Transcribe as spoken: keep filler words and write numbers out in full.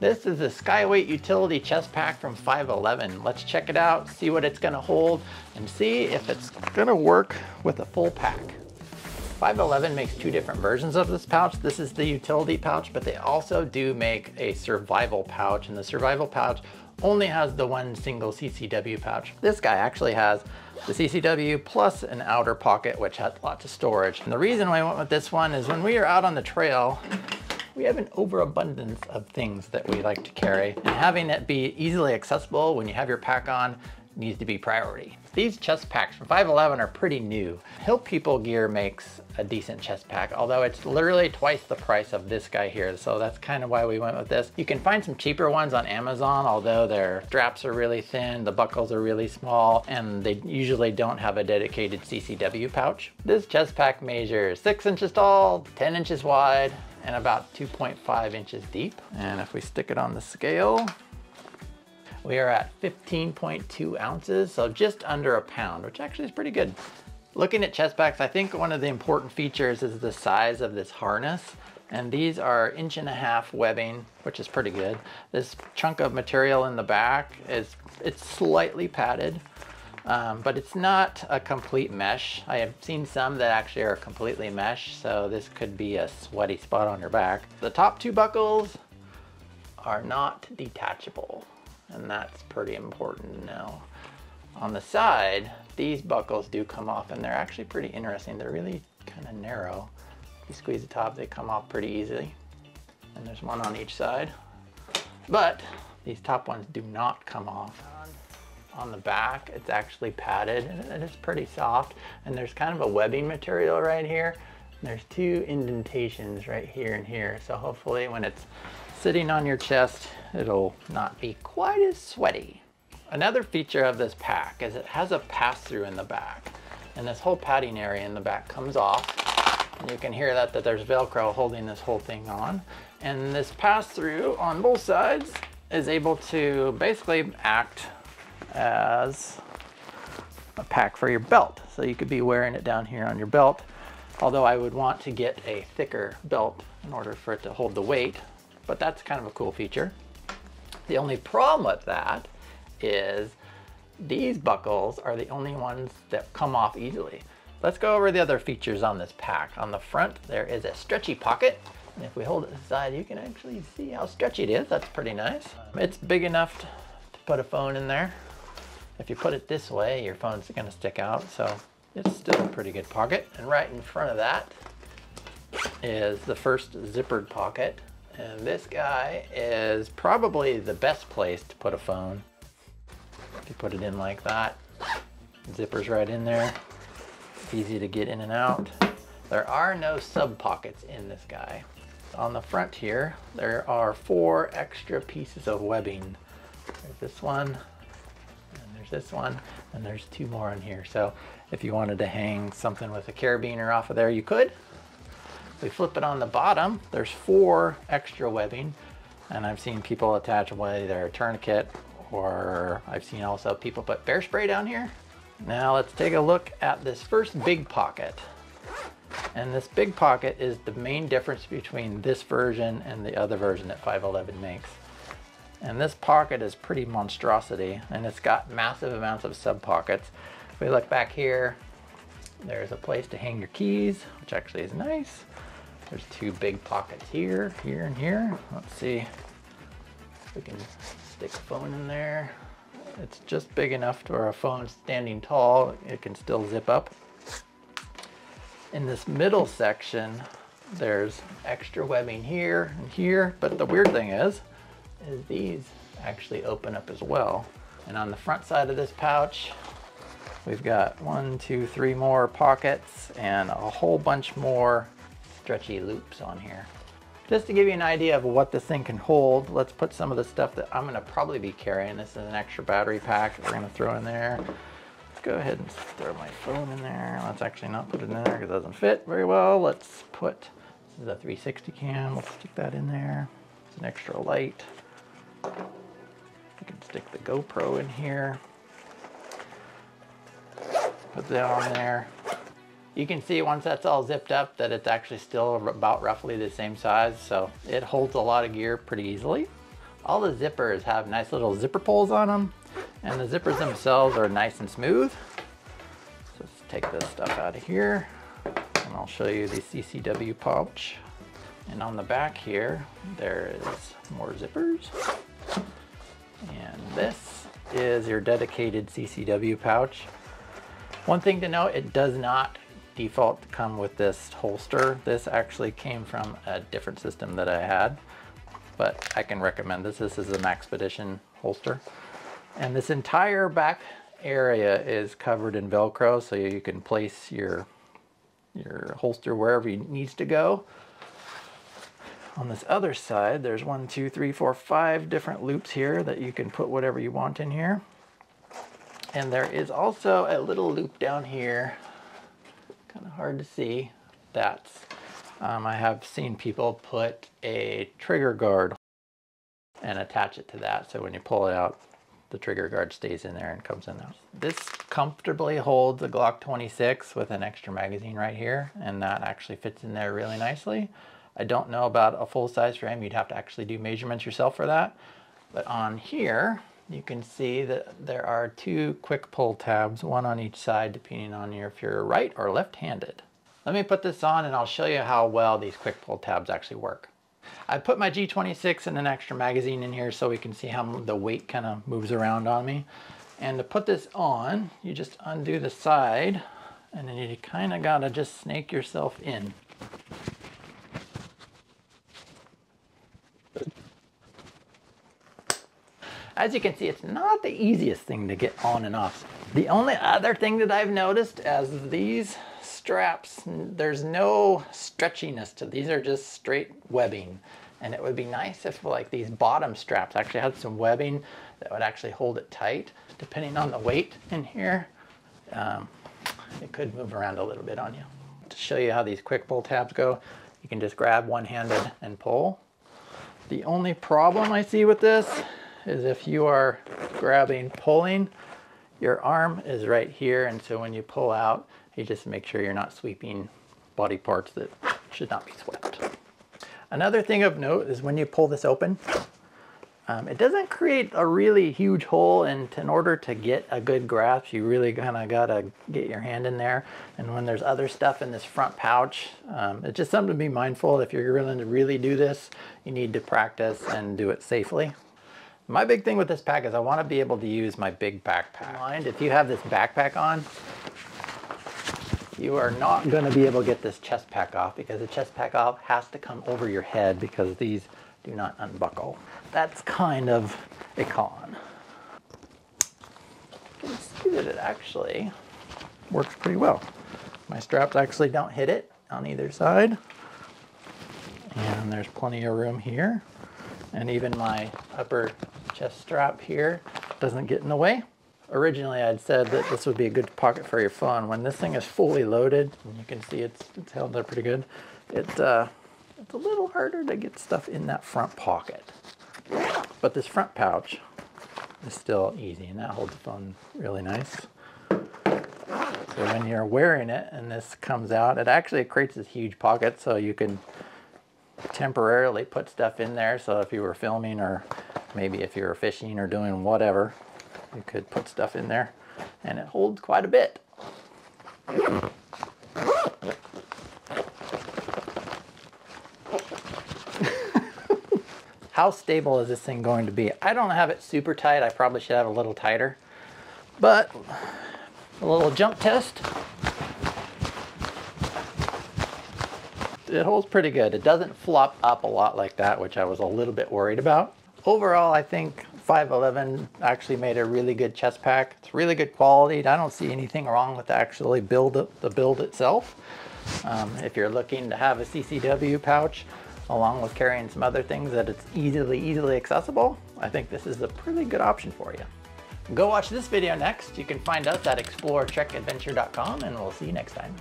This is the Skyweight Utility Chest Pack from five eleven. Let's check it out, see what it's gonna hold, and see if it's gonna work with a full pack. five eleven makes two different versions of this pouch. This is the utility pouch, but they also do make a survival pouch, and the survival pouch only has the one single C C W pouch. This guy actually has the C C W plus an outer pocket, which has lots of storage. And the reason why I went with this one is when we are out on the trail, we have an overabundance of things that we like to carry, and having it be easily accessible when you have your pack on needs to be priority. These chest packs from five eleven are pretty new. Hill People Gear makes a decent chest pack, although it's literally twice the price of this guy here, so that's kind of why we went with this. You can find some cheaper ones on Amazon, although their straps are really thin, the buckles are really small, and they usually don't have a dedicated C C W pouch. This chest pack measures six inches tall, ten inches wide, and about two point five inches deep. And if we stick it on the scale, we are at fifteen point two ounces, so just under a pound, which actually is pretty good. Looking at chest packs, I think one of the important features is the size of this harness. And these are inch and a half webbing, which is pretty good. This chunk of material in the back is it's slightly padded. Um, but it's not a complete mesh. I have seen some that actually are completely mesh, so this could be a sweaty spot on your back. The top two buckles are not detachable, and that's pretty important to know. On the side, these buckles do come off, and they're actually pretty interesting. They're really kind of narrow. If you squeeze the top, they come off pretty easily. And there's one on each side. But these top ones do not come off. On the back, it's actually padded, and it's pretty soft, and there's kind of a webbing material right here. There's two indentations right here and here, so hopefully when it's sitting on your chest, it'll not be quite as sweaty. Another feature of this pack is it has a pass-through in the back, and this whole padding area in the back comes off, and you can hear that, that there's Velcro holding this whole thing on, and this pass-through on both sides is able to basically act as a pack for your belt. So you could be wearing it down here on your belt, although I would want to get a thicker belt in order for it to hold the weight, but that's kind of a cool feature. The only problem with that is these buckles are the only ones that come off easily. Let's go over the other features on this pack. On the front, there is a stretchy pocket. And if we hold it aside, you can actually see how stretchy it is. That's pretty nice. It's big enough to put a phone in there. If you put it this way, your phone's gonna stick out, so it's still a pretty good pocket. And right in front of that is the first zippered pocket. And this guy is probably the best place to put a phone. If you put it in like that, zipper's right in there. It's easy to get in and out. There are no sub pockets in this guy. On the front here, there are four extra pieces of webbing. There's this one, and there's this one, and there's two more in here. So if you wanted to hang something with a carabiner off of there, you could. If we flip it on the bottom, there's four extra webbing, and I've seen people attach either a tourniquet, or I've seen also people put bear spray down here. Now let's take a look at this first big pocket. And this big pocket is the main difference between this version and the other version that five eleven makes. And this pocket is pretty monstrosity, and it's got massive amounts of sub pockets. If we look back here, there's a place to hang your keys, which actually is nice. There's two big pockets here, here and here. Let's see if we can stick a phone in there. It's just big enough to where a phone standing tall, it can still zip up. In this middle section, there's extra webbing here and here, but the weird thing is, is these actually open up as well. And on the front side of this pouch, we've got one, two, three more pockets and a whole bunch more stretchy loops on here. Just to give you an idea of what this thing can hold, let's put some of the stuff that I'm gonna probably be carrying. This is an extra battery pack that we're gonna throw in there. Let's go ahead and throw my phone in there. Let's actually not put it in there because it doesn't fit very well. Let's put, this is a three sixty cam, let's stick that in there. It's an extra light. You can stick the GoPro in here, put that on there. You can see once that's all zipped up that it's actually still about roughly the same size, so it holds a lot of gear pretty easily. All the zippers have nice little zipper pulls on them, and the zippers themselves are nice and smooth. So let's take this stuff out of here, and I'll show you the C C W pouch. And on the back here, there is more zippers. And this is your dedicated C C W pouch. One thing to note, it does not default to come with this holster. This actually came from a different system that I had, but I can recommend this. This is a Maxpedition holster. And this entire back area is covered in Velcro, so you can place your, your holster wherever it needs to go. On this other side, there's one, two, three, four, five different loops here that you can put whatever you want in here. And there is also a little loop down here, kind of hard to see. That's, um, I have seen people put a trigger guard and attach it to that. So when you pull it out, the trigger guard stays in there and comes in there. This comfortably holds a Glock twenty-six with an extra magazine right here, and that actually fits in there really nicely. I don't know about a full-size frame. You'd have to actually do measurements yourself for that. But on here, you can see that there are two quick pull tabs, one on each side, depending on your, if you're right or left-handed. Let me put this on and I'll show you how well these quick pull tabs actually work. I put my G twenty-six and an extra magazine in here so we can see how the weight kind of moves around on me. And to put this on, you just undo the side, and then you kind of gotta just snake yourself in. As you can see, it's not the easiest thing to get on and off. The only other thing that I've noticed is these straps, there's no stretchiness to these, are just straight webbing. And it would be nice if like these bottom straps actually had some webbing that would actually hold it tight. Depending on the weight in here, um, it could move around a little bit on you. To show you how these quick pull tabs go, you can just grab one-handed and pull. The only problem I see with this is if you are grabbing, pulling, your arm is right here, and so when you pull out, you just make sure you're not sweeping body parts that should not be swept. Another thing of note is when you pull this open, um, it doesn't create a really huge hole, and in order to get a good grasp, you really kind of gotta get your hand in there. And when there's other stuff in this front pouch, um, it's just something to be mindful. If you're going to really do this, you need to practice and do it safely. My big thing with this pack is I want to be able to use my big backpack. Mind if you have this backpack on, you are not going to be able to get this chest pack off, because the chest pack off has to come over your head because these do not unbuckle. That's kind of a con. You can see that it actually works pretty well. My straps actually don't hit it on either side, and there's plenty of room here. And even my upper chest strap here doesn't get in the way. Originally, I'd said that this would be a good pocket for your phone. When this thing is fully loaded, and you can see it's, it's held there pretty good, it, uh, it's a little harder to get stuff in that front pocket. But this front pouch is still easy, and that holds the phone really nice. So when you're wearing it and this comes out, it actually creates this huge pocket, so you can temporarily put stuff in there. So if you were filming, or maybe if you were fishing or doing whatever, you could put stuff in there, and it holds quite a bit. How stable is this thing going to be? I don't have it super tight. I probably should have it a little tighter, but a little jump test. It holds pretty good. It doesn't flop up a lot like that, which I was a little bit worried about. Overall, I think five eleven actually made a really good chest pack. It's really good quality. I don't see anything wrong with actually build up the build itself. Um, if you're looking to have a C C W pouch, along with carrying some other things that it's easily, easily accessible, I think this is a pretty good option for you. Go watch this video next. You can find us at explore trek adventure dot com, and we'll see you next time.